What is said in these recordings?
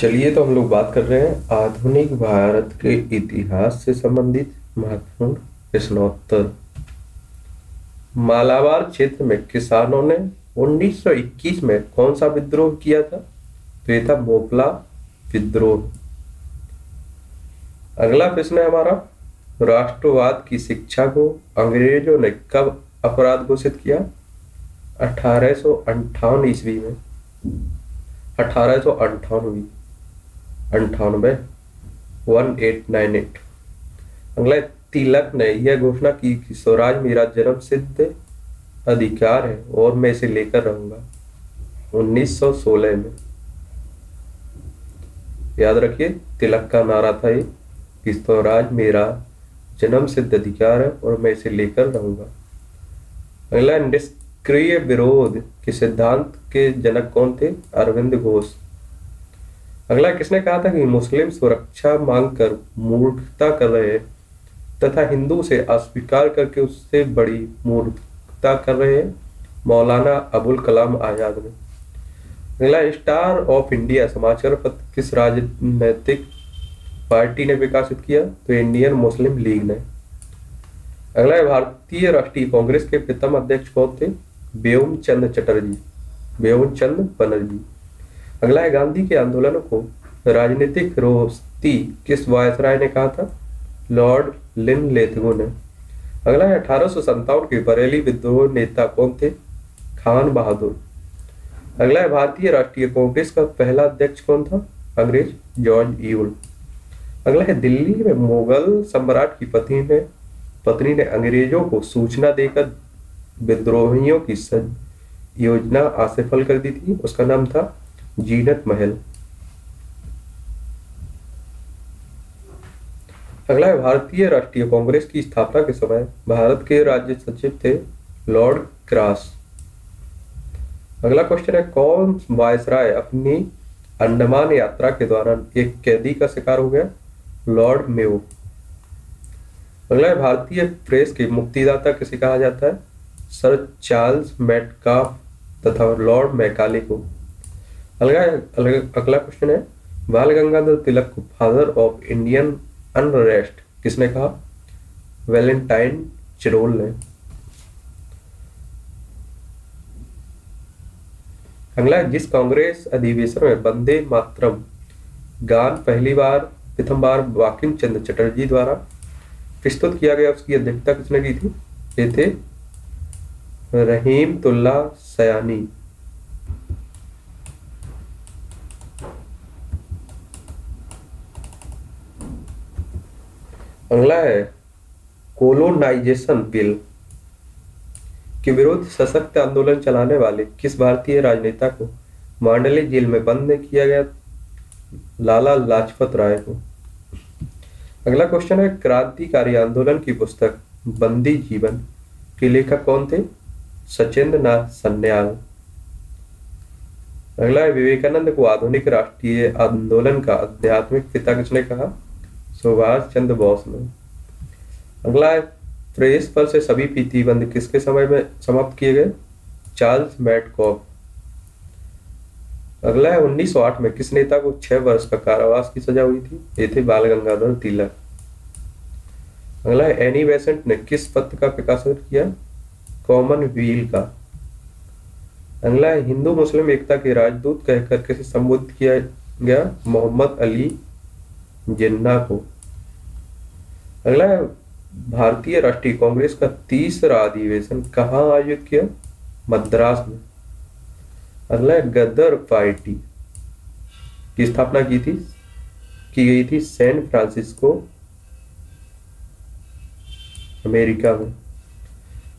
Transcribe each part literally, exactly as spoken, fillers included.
चलिए तो हम लोग बात कर रहे हैं आधुनिक भारत के इतिहास से संबंधित महत्वपूर्ण प्रश्नोत्तर। मालाबार क्षेत्र में किसानों ने उन्नीस सौ इक्कीस में कौन सा विद्रोह किया था? तो ये था बोपला विद्रोह। अगला प्रश्न है हमारा, राष्ट्रवाद की शिक्षा को अंग्रेजों ने कब अपराध घोषित किया? अठारह सौ अंठावन ईस्वी में, अठारह सौ अंठानवे अंठानवे वन एट नाइन एट अगला, तिलक ने यह घोषणा की कि स्वराज मेरा जन्म सिद्ध अधिकार है और मैं इसे लेकर रहूंगा, उन्नीस सौ सोलह में। याद रखिए तिलक का नारा था ये कि स्वराज मेरा जन्म सिद्ध अधिकार है और मैं इसे लेकर रहूंगा। अगला, निष्क्रिय विरोध के सिद्धांत के जनक कौन थे? अरविंद घोष। अगला, किसने कहा था कि मुस्लिम सुरक्षा मांगकर मूर्खता कर रहे हैं तथा हिंदू से अस्वीकार करके उससे बड़ी मूर्खता कर रहे हैं? मौलाना अबुल कलाम आजाद ने। अगला, स्टार ऑफ इंडिया समाचार पत्र किस राजनीतिक पार्टी ने विकसित किया? तो इंडियन मुस्लिम लीग ने। अगला, भारतीय राष्ट्रीय कांग्रेस के प्रथम अध्यक्ष कौन थे? बेउमचंद चटर्जी बेउमचंद बनर्जी। अगला है, गांधी के आंदोलन को राजनीतिक फिरोस्ती किस वायसराय ने कहा था? लॉर्ड लिन लेथगो ने। अगला है, अठारह सौ सत्तावन के बरेली विद्रोह नेता कौन थे? खान बहादुर। अगला है, भारतीय राष्ट्रीय कांग्रेस का पहला अध्यक्ष कौन था? अंग्रेज जॉर्ज यूल। अगला है, दिल्ली में मुगल सम्राट की पत्नी ने पत्नी ने अंग्रेजों को सूचना देकर विद्रोहियों की योजना असफल कर दी थी, उसका नाम था जीनत महल। अगला है, भारतीय राष्ट्रीय कांग्रेस की स्थापना के समय भारत के राज्य सचिव थे लॉर्ड क्रास। अगला क्वेश्चन है, कौन वायसराय अपनी अंडमान यात्रा के दौरान एक कैदी का शिकार हो गया? Lord Mayo. अगला है, भारतीय प्रेस के मुक्तिदाता किसे कहा जाता है? सर चार्ल्स मेटकाफ तथा लॉर्ड मैकाले को। अगला अगला क्वेश्चन है, बाल गंगाधर तिलक को फादर ऑफ इंडियन अनरेस्ट किसने कहा? वैलेंटाइन चिरोल ने। अगला, जिस कांग्रेस अधिवेशन में वंदे मातरम गान पहली बार प्रथम बार वाकिम चंद्र चटर्जी द्वारा प्रस्तुत किया गया, उसकी अध्यक्षता किसने की थी? ये थे रहीम तुल्लाह सयानी। अगला है, कोलोनाइजेशन बिल के विरुद्ध सशक्त आंदोलन चलाने वाले किस भारतीय राजनेता को मांडले जेल में बंद किया गया? लाला लाजपत राय को। अगला क्वेश्चन है, क्रांतिकारी आंदोलन की पुस्तक बंदी जीवन के लेखक कौन थे? सचिंद्रनाथ सान्याल। अगला है, विवेकानंद को आधुनिक राष्ट्रीय आंदोलन का आध्यात्मिक पिता किसने कहा? सुभाष चंद्र बोस ने। अगला है, प्रेस पर से सभी प्रतिबंध किसके समय में समाप्त किए गए? Charles Metcalfe. अगला है, उन्नीस सौ आठ में किस नेता को छह वर्ष का कारावास की सजा हुई थी? ये थे बाल गंगाधर तिलक। अगला है, एनी बेसेंट ने किस पत्र का प्रकाशन किया? कॉमन व्हील का। अगला है, हिंदू मुस्लिम एकता के राजदूत कहकर किसे संबोधित किया गया? मोहम्मद अली जिन्ना को। अगला है, भारतीय राष्ट्रीय कांग्रेस का तीसरा अधिवेशन कहाँ आयोजित किया? मद्रास में। अगला है, गदर पार्टी की स्थापना की थी की गई थी सैन फ्रांसिस्को, अमेरिका में।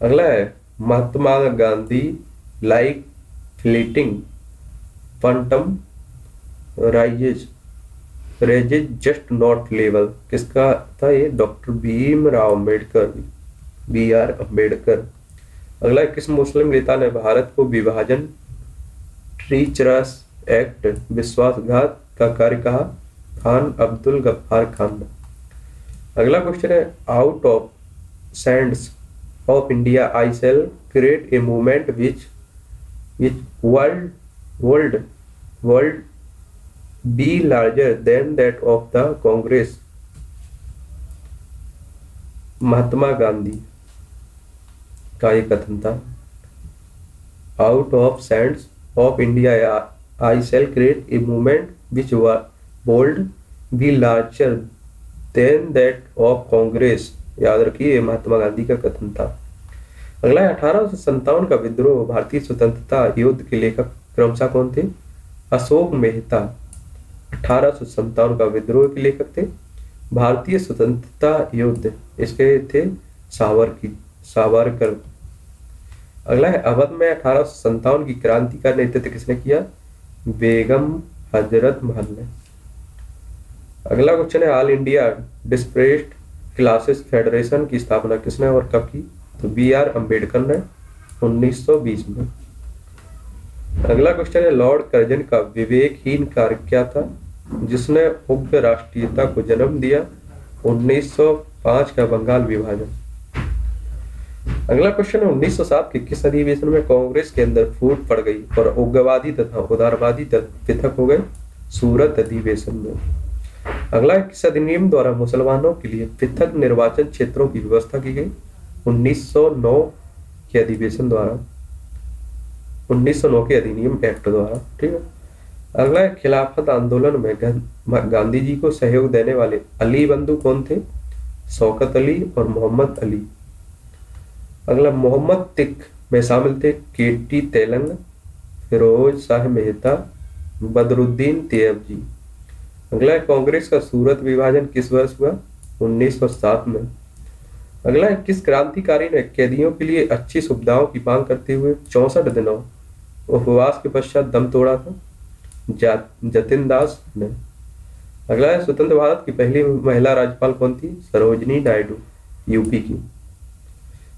अगला है, Mahatma Gandhi like fleeting phantom rises rises just not level किसका था? ये doctor Bhim Rao Ambedkar B R Ambedkar. अगला, किस मुस्लिम नेता ने भारत को विभाजन ट्रीचरस एक्ट विश्वासघात का कार्य कहा? खान अब्दुल गफ्फार खान। अगला क्वेश्चन है, out of sands of India I shall create a movement which which world world world be larger than that of the Congress. Mahatma Gandhi का ये कथन था, out of sands of India I shall create a movement which बोल्ड be larger than that of Congress. याद रखिए महात्मा गांधी का कथन था। अगला अठारह सौ संतावन का विद्रोह। भारतीय स्वतंत्रता युद्ध के लेखक क्रमशः कौन थे? अशोक मेहता अठारह सौ संतावन का विद्रोह के लेखक थे। भारतीय स्वतंत्रता युद्ध इसके थे सावरकर। अगला है अवध में अठारह सौ संतावन की क्रांति का नेतृत्व किसने किया? बेगम हजरत महल ने। अगला क्वेश्चन है ऑल इंडिया डिस्प्रेस्ड क्लासेस फेडरेशन की स्थापना किसने और कब की? तो बी आर अम्बेडकर ने उन्नीस सौ बीस में। अगला क्वेश्चन है लॉर्ड कर्जन का विवेकहीन कार्य क्या था जिसने उग्र राष्ट्रीयता को जन्म दिया? उन्नीस सौ पाँच का बंगाल विभाजन। अगला क्वेश्चन है उन्नीस सौ सात के किस अधिवेशन में कांग्रेस के अंदर फूट पड़ गई और उग्रवादी तथा उदारवादी पृथक हो गए? सूरत अधिवेशन में। अगला किस अधिनियम द्वारा मुसलमानों के लिए पृथक निर्वाचन क्षेत्रों की व्यवस्था की गई? उन्नीस सौ नौ के अधिवेशन द्वारा, उन्नीस सौ नौ के अधिनियम एक्ट द्वारा, ठीक है। अगला खिलाफत आंदोलन में गांधी जी को सहयोग देने वाले अली बंधु कौन थे? शौकत अली और मोहम्मद अली। अगला मोहम्मद तिक में शामिल थे केटी तेलंग, फिरोज शाह मेहता, बदरुद्दीन तेब जी। अगला कांग्रेस का सूरत विभाजन किस वर्ष हुआ? उन्नीस सौ सात में। अगला किस क्रांतिकारी ने कैदियों के लिए अच्छी सुविधाओं की मांग करते हुए चौसठ दिनों उपवास के पश्चात दम तोड़ा था? जतिन दास ने। अगला है स्वतंत्र भारत की पहली महिला राज्यपाल कौन थी? सरोजनी नायडू, यूपी की।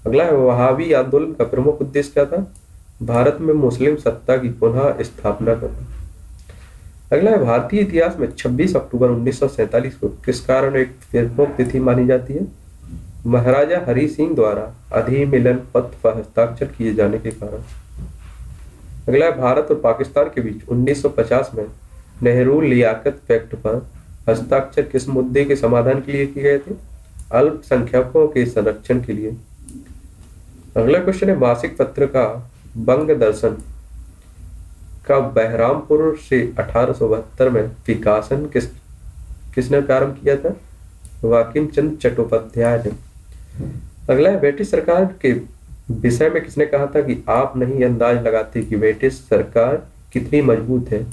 अगला है वहावी आंदोलन का प्रमुख उद्देश्य क्या था? भारत में मुस्लिम सत्ता की पुनः स्थापना करना। अगला है भारतीय इतिहास में छब्बीस अक्टूबर उन्नीस सौ सैंतालीस को किस कारण एक प्रमुख तिथि मानी जाती है? महाराजा हरि सिंह द्वारा अधिमिलन पत्र पर हस्ताक्षर किए जाने के कारण। अगला भारत और पाकिस्तान के बीच उन्नीस सौ पचास में नेहरू लियाकत पैक्ट पर हस्ताक्षर किस मुद्दे के समाधान के लिए किए गए थे? अल्पसंख्यकों के संरक्षण के लिए। अगला क्वेश्चन है मासिक पत्र का बंग दर्शन का बहरामपुर से अठारह सौ बहत्तर में विकासन किस किसने प्रारंभ किया था? वाकिम चंद्र चटर्जी ने। अगला है ब्रिटिश सरकार के विषय में किसने कहा था कि आप नहीं अंदाज लगाते कि ब्रिटिश सरकार कितनी मजबूत है?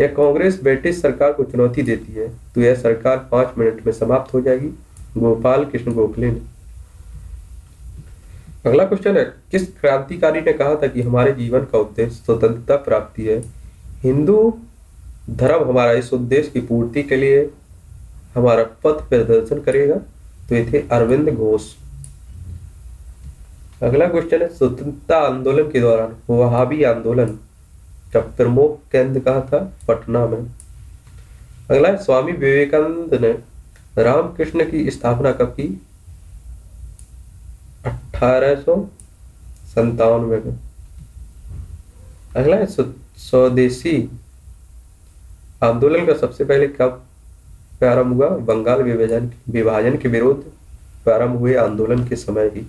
यह कांग्रेस ब्रिटिश सरकार को चुनौती देती है तो यह सरकार पांच मिनट में समाप्त हो जाएगी, गोपाल कृष्ण गोखले ने। अगला क्वेश्चन है किस क्रांतिकारी ने कहा था कि हमारे जीवन का उद्देश्य स्वतंत्रता प्राप्ति है? हिंदू धर्म हमारा इस उद्देश्य की पूर्ति के लिए हमारा पथ प्रदर्शन करेगा, तो ये थे अरविंद घोष। अगला क्वेश्चन है स्वतंत्रता आंदोलन के दौरान वहाबी आंदोलन का प्रमुख केंद्र कहाँ था? पटना में। अगला है स्वामी विवेकानंद ने रामकृष्ण की स्थापना कब की? अठारह सौ संतानवे में। अगला है स्वदेशी आंदोलन का सबसे पहले कब प्रारंभ हुआ? बंगाल विभाजन विभाजन के विरोध प्रारंभ हुए आंदोलन के समय ही।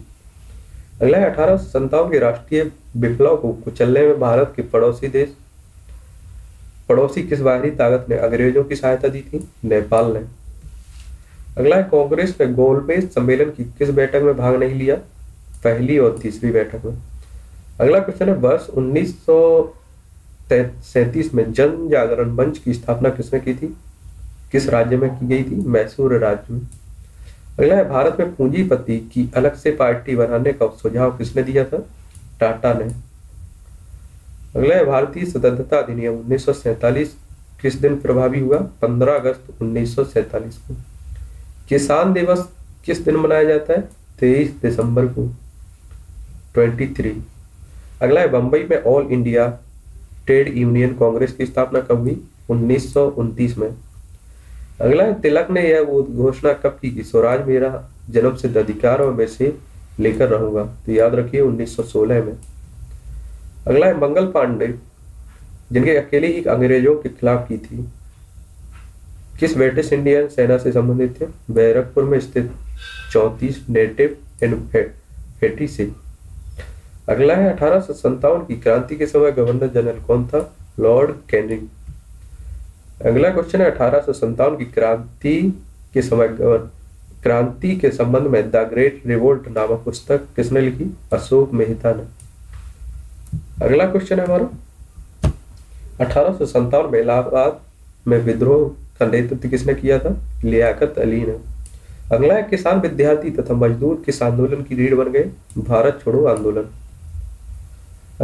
अगला है अठारह सौ संतावन के राष्ट्रीय विप्लव को कुचलने में भारत के पड़ोसी देश पड़ोसी किस बाहरी ताकत ने अंग्रेजों की सहायता दी थी? नेपाल ने। अगला है कांग्रेस ने गोलमेज सम्मेलन की किस बैठक में भाग नहीं लिया? पहली और तीसरी बैठक में। अगला क्वेश्चन है वर्ष उन्नीस सौ सैंतीस में जन जागरण मंच की स्थापना किसने की थी? किस राज्य में की गई थी? मैसूर राज्य में। अगला है भारत में पूंजीपति की अलग से पार्टी बनाने का सुझाव किसने दिया था? टाटा ने। अगला है भारतीय स्वतंत्रता अधिनियम उन्नीस सौ सैंतालीस किस दिन प्रभावी हुआ? पंद्रह अगस्त उन्नीस सौ सैंतालीस को। किसान दिवस किस दिन मनाया जाता है? तेईस दिसंबर को, तेईस। अगला है बम्बई में all India trade union Congress की स्थापना कब हुई? उन्नीस सौ उनतीस में। अगला है तिलक ने यह वो घोषणा कब की कि स्वराज मेरा जन्मसिद्ध अधिकार और मैं इसे लेकर रहूंगा? तो याद रखिए उन्नीस सौ सोलह में। अगला है मंगल पांडे जिनके अकेले ही अंग्रेजों के खिलाफ की थी किस ब्रिटिश इंडियन सेना से संबंधित थे? बैरकपुर में स्थित चौंतीस नेटिव एंड से। अगला है अठारह सौ संतावन की क्रांति के समय गवर्नर जनरल कौन था? Lord Canning. अगला क्वेश्चन है अठारह सौ संतावन की क्रांति के समय क्रांति के संबंध में द ग्रेट रिवोल्ट नामक पुस्तक किसने लिखी? अशोक मेहता ने। अगला क्वेश्चन है हमारा अठारह सौ संतावन में इलाहाबाद में विद्रोह का नेतृत्व किसने किया था? लियाकत अली ने। अगला है किसान विद्यार्थी तथा मजदूर किस आंदोलन की रीढ़ बन गए? भारत छोड़ो आंदोलन।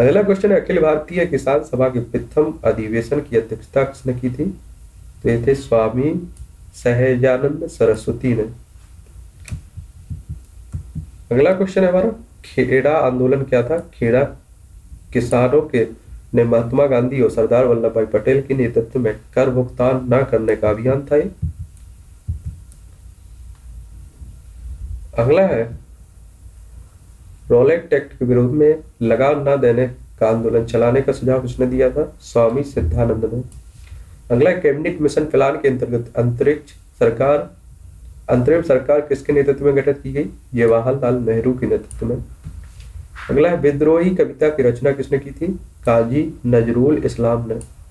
अगला क्वेश्चन है अखिल भारतीय किसान सभा के प्रथम अधिवेशन की अध्यक्षता किसने की थी? तो ये थे स्वामी सहजानंद सरस्वती ने। अगला क्वेश्चन है हमारा खेड़ा आंदोलन क्या था? खेड़ा किसानों के ने महात्मा गांधी और सरदार वल्लभ भाई पटेल के नेतृत्व में कर भुगतान न करने का अभियान था ये। अगला है रॉलेट एक्ट के विरोध में लगाम न देने का आंदोलन चलाने का सुझाव किसने दिया था? स्वामी सिद्धानंद ने। अगला कैबिनेट मिशन प्लान के अंतर्गत अंतरिक्ष सरकार अंतरिम सरकार किसके नेतृत्व में गठित की गई? जवाहरलाल नेहरू के नेतृत्व में। अगला है विद्रोही कविता की रचना किसने की थी? काजी नजरुल इस्लाम ने।